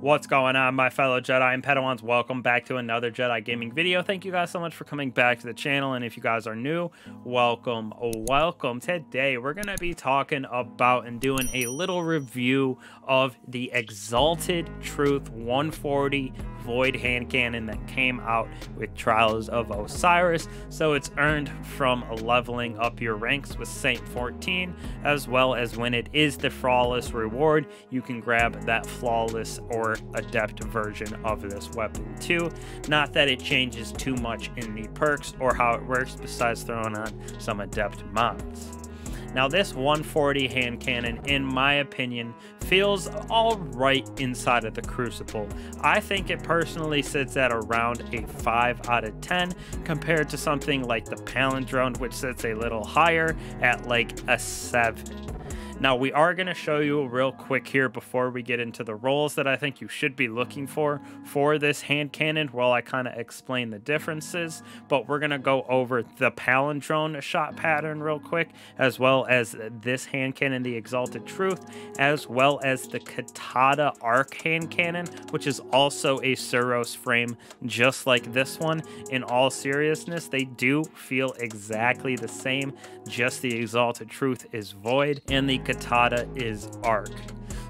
What's going on, my fellow Jedi and Padawans? Welcome back to another Jedi gaming video. Thank you guys so much for coming back to the channel, and if you guys are new, welcome. Today we're gonna be talking about and doing a little review of the Exalted Truth 140 void hand cannon that came out with Trials of Osiris. So it's earned from leveling up your ranks with Saint 14, as well as when it is the flawless reward, you can grab that flawless or adept version of this weapon too. Not that it changes too much in the perks or how it works, besides throwing on some adept mods. Now this 140 hand cannon, in my opinion, feels all right inside of the Crucible. I think it personally sits at around a 5 out of 10 compared to something like the Palindrome, which sits a little higher at like a 7. Now we are going to show you real quick here before we get into the roles that I think you should be looking for this hand cannon while I kind of explain the differences, but we're going to go over the Palindrome shot pattern real quick, as well as this hand cannon, the Exalted Truth, as well as the Cantata arc hand cannon, which is also a Suros frame just like this one. In all seriousness, they do feel exactly the same, just the Exalted Truth is void and the Cantata is arc.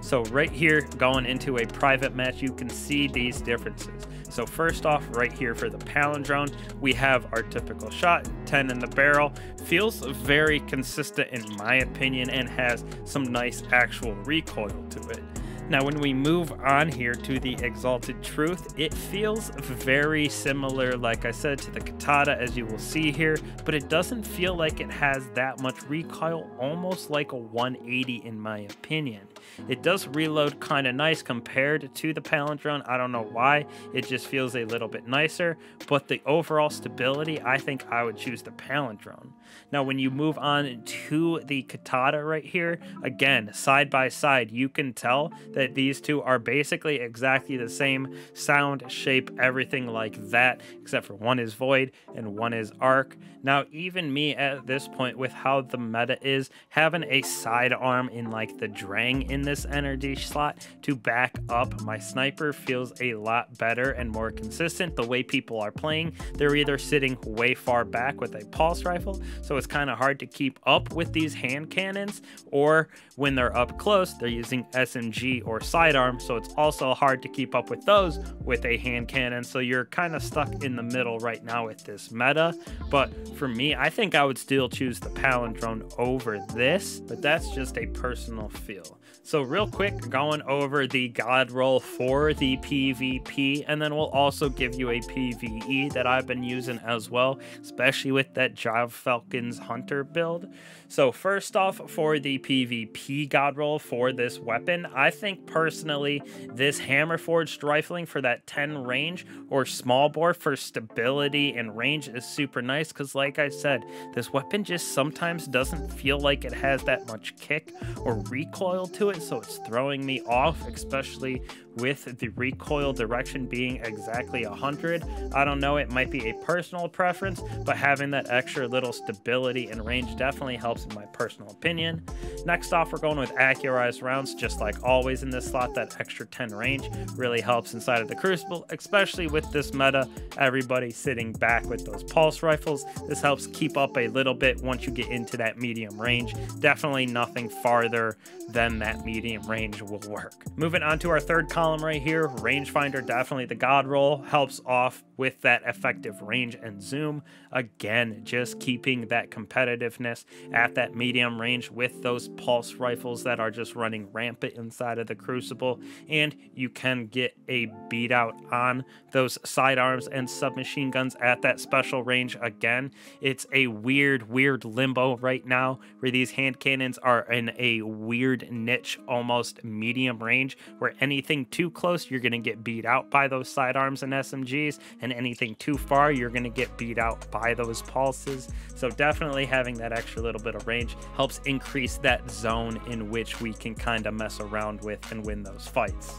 So right here, going into a private match, you can see these differences. So first off, right here for the Palindrome, we have our typical shot, 10 in the barrel. Feels very consistent in my opinion and has some nice actual recoil to it. Now when we move on here to the Exalted Truth, it feels very similar, like I said, to the Cantata, as you will see here, but it doesn't feel like it has that much recoil, almost like a 180 in my opinion. It does reload kind of nice compared to the Palindrome. I don't know why, it just feels a little bit nicer, but the overall stability, I think I would choose the Palindrome. Now when you move on to the Cantata right here, again, side by side, you can tell that these two are basically exactly the same sound, shape, everything like that, except for one is void and one is arc. Now even me at this point, with how the meta is, having a sidearm in like the Drang in this energy slot to back up my sniper feels a lot better and more consistent. The way people are playing, they're either sitting way far back with a pulse rifle, so it's kind of hard to keep up with these hand cannons, or when they're up close they're using SMG or sidearm, so it's also hard to keep up with those with a hand cannon. So you're kind of stuck in the middle right now with this meta. But for me, I think I would still choose the Palindrome over this, but that's just a personal feel. So real quick, going over the god roll for the PvP, and then we'll also give you a PvE that I've been using as well, especially with that Gyrfalcon's hunter build. So first off, for the PvP god roll for this weapon, I think personally this Hammer Forged Rifling for that 10 range or Small Bore for stability and range is super nice, because like I said, this weapon just sometimes doesn't feel like it has that much kick or recoil to it, so it's throwing me off, especially with the recoil direction being exactly 100. I don't know, it might be a personal preference, but having that extra little stability and range definitely helps in my personal opinion. Next off, we're going with Accurized Rounds, just like always in this slot. That extra 10 range really helps inside of the Crucible, especially with this meta, everybody sitting back with those pulse rifles. This helps keep up a little bit once you get into that medium range. Definitely nothing farther than that medium range will work. Moving on to our third column right here, rangefinder, definitely the god roll helps off with that effective range and zoom. Again, just keeping that competitiveness at that medium range with those pulse rifles that are just running rampant inside of the Crucible, and you can get a beat out on those sidearms and submachine guns at that special range. Again, it's a weird limbo right now where these hand cannons are in a weird niche, almost medium range, where anything too close you're going to get beat out by those sidearms and SMGs, and anything too far you're going to get beat out by those pulses. So definitely having that extra little bit of range helps increase that zone in which we can kind of mess around with and win those fights.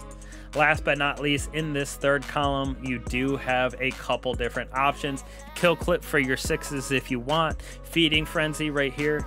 Last but not least, in this third column, you do have a couple different options. Kill Clip for your 6s if you want. Feeding Frenzy right here.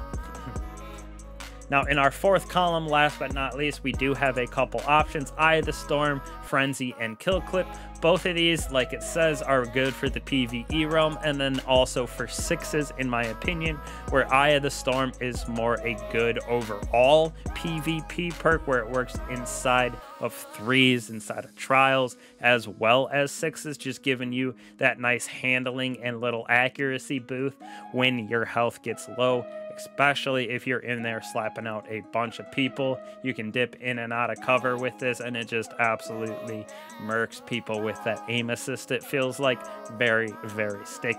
Now, in our fourth column, last but not least, we do have a couple options: Eye of the Storm, Frenzy, and Kill Clip. Both of these, like it says, are good for the PvE realm, and then also for sixes, in my opinion, where Eye of the Storm is more a good overall PvP perk, where it works inside of threes, inside of trials, as well as sixes, just giving you that nice handling and little accuracy boost when your health gets low. Especially if you're in there slapping out a bunch of people, you can dip in and out of cover with this, and it just absolutely murks people with that aim assist. It feels like very, very sticky.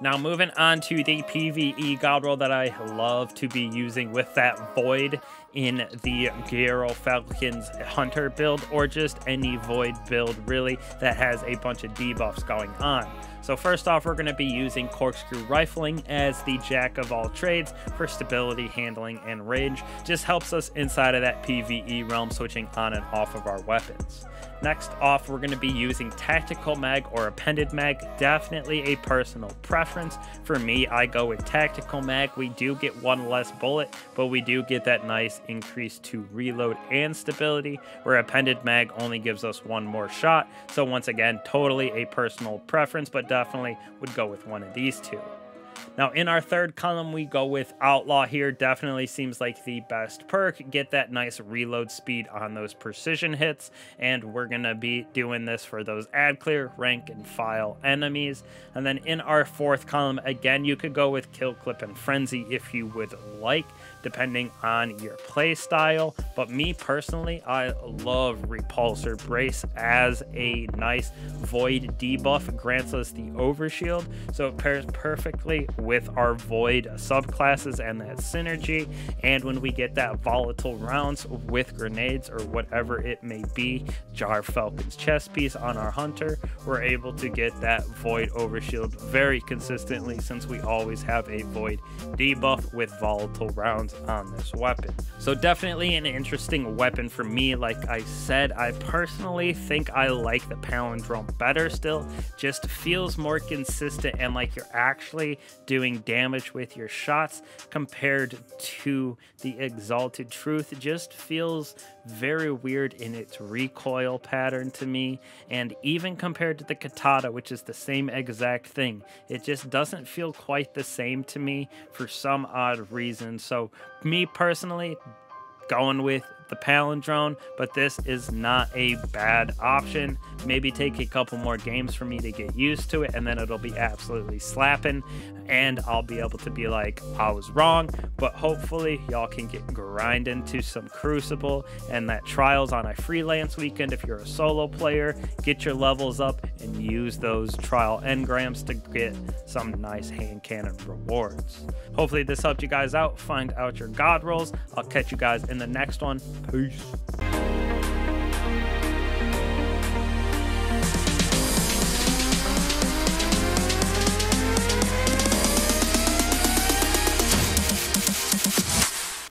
Now, moving on to the PvE god roll that I love to be using with that Void in the Gyrfalcon's Hunter build, or just any Void build really that has a bunch of debuffs going on. So first off, we're going to be using Corkscrew Rifling as the jack of all trades for stability, handling, and range. Just helps us inside of that PvE realm, switching on and off of our weapons. Next off, we're going to be using Tactical Mag or Appended Mag. Definitely a personal preference. For me, I go with Tactical Mag. We do get one less bullet, but we do get that nice increase to reload and stability, where Appended Mag only gives us one more shot. So once again, totally a personal preference, but definitely would go with one of these two. Now, in our third column, we go with Outlaw here. Definitely seems like the best perk. Get that nice reload speed on those precision hits, and we're going to be doing this for those ad clear, rank, and file enemies. And then in our fourth column, again, you could go with Kill Clip and Frenzy if you would like, depending on your play style. But me personally, I love Repulsor Brace as a nice Void debuff. It grants us the overshield, so it pairs perfectly with our Void subclasses and that synergy. And when we get that volatile rounds with grenades or whatever it may be, Gyrfalcon's chest piece on our Hunter, we're able to get that Void overshield very consistently, since we always have a Void debuff with volatile rounds on this weapon. So definitely an interesting weapon for me. Like I said, I personally think I like the Palindrome better still. Just feels more consistent and like you're actually doing damage with your shots, compared to the Exalted Truth. Just feels very weird in its recoil pattern to me, and even compared to the Cantata, which is the same exact thing, it just doesn't feel quite the same to me for some odd reason. So me personally, going with the Palindrome, but this is not a bad option. Maybe take a couple more games for me to get used to it, and then it'll be absolutely slapping, and I'll be able to be like, I was wrong. But hopefully y'all can get grinding to some Crucible and that Trials on a freelance weekend. If you're a solo player, get your levels up and use those trial engrams to get some nice hand cannon rewards. Hopefully this helped you guys out. Find out your god rolls. I'll catch you guys in the next one. Peace.